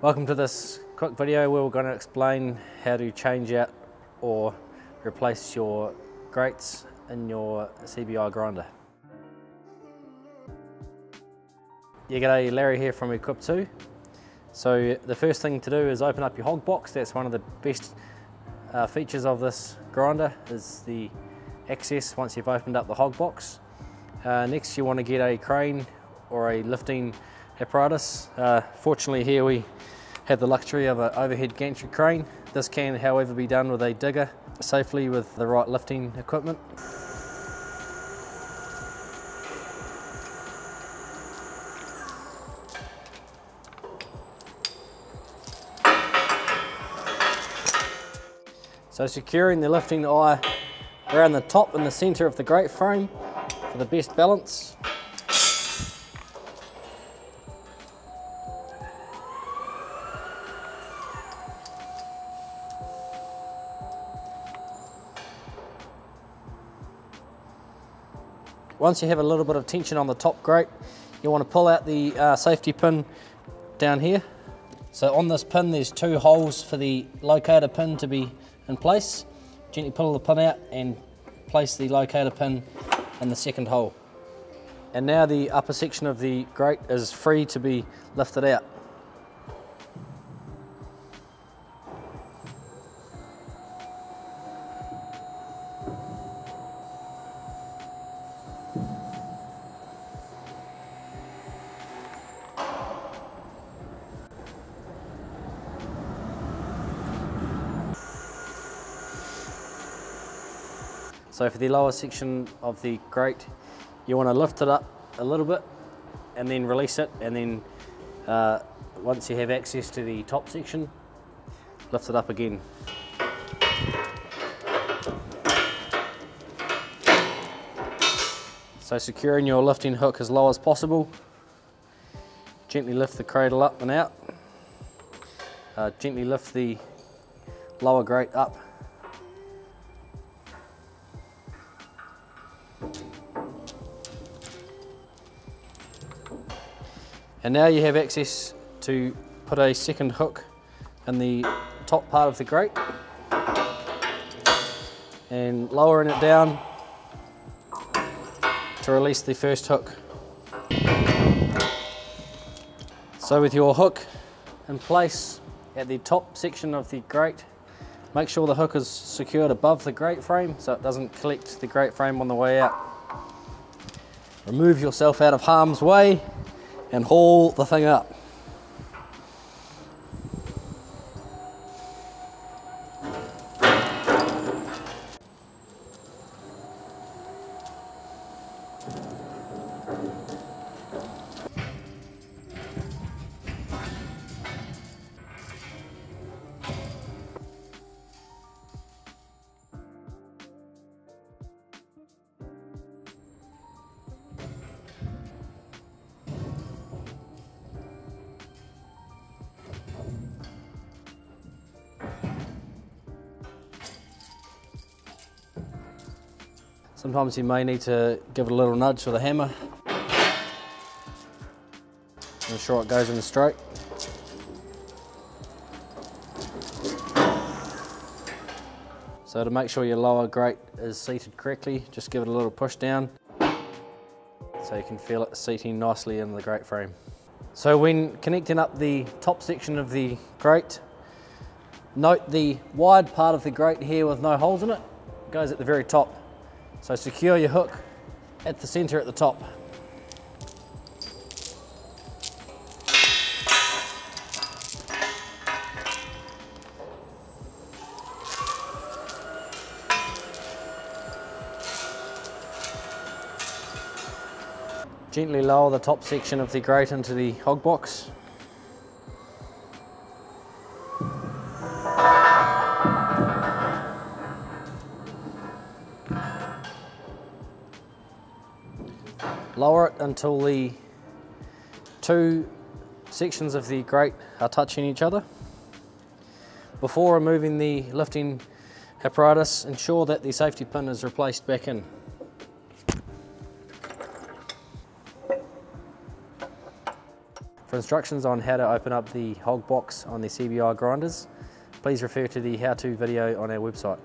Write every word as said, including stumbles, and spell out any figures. Welcome to this quick video where we're going to explain how to change out or replace your grates in your C B I grinder. Yeah, g'day, Larry here from Equip two. So the first thing to do is open up your hog box. That's one of the best uh, features of this grinder is the access once you've opened up the hog box. Uh, next you want to get a crane or a lifting apparatus. Uh, fortunately here we have the luxury of an overhead gantry crane. This can however be done with a digger safely with the right lifting equipment. So securing the lifting eye around the top and the centre of the grate frame for the best balance. Once you have a little bit of tension on the top grate, you want to pull out the uh, safety pin down here. So on this pin, there's two holes for the locator pin to be in place. Gently pull the pin out and place the locator pin in the second hole. And now the upper section of the grate is free to be lifted out. So for the lower section of the grate, you want to lift it up a little bit and then release it, and then uh, once you have access to the top section, lift it up again. So securing your lifting hook as low as possible, gently lift the cradle up and out, uh, gently lift the lower grate up. And now you have access to put a second hook in the top part of the grate and lowering it down to release the first hook. So with your hook in place at the top section of the grate, make sure the hook is secured above the grate frame so it doesn't collect the grate frame on the way out. Remove yourself out of harm's way and haul the thing up. Sometimes you may need to give it a little nudge with a hammer. Make sure it goes in straight. So to make sure your lower grate is seated correctly, just give it a little push down so you can feel it seating nicely in the grate frame. So when connecting up the top section of the grate, note the wide part of the grate here with no holes in it, it goes at the very top. So secure your hook at the centre at the top. Gently lower the top section of the grate into the hog box. Lower it until the two sections of the grate are touching each other. Before removing the lifting apparatus, ensure that the safety pin is replaced back in. For instructions on how to open up the hog box on the C B I grinders, please refer to the how-to video on our website.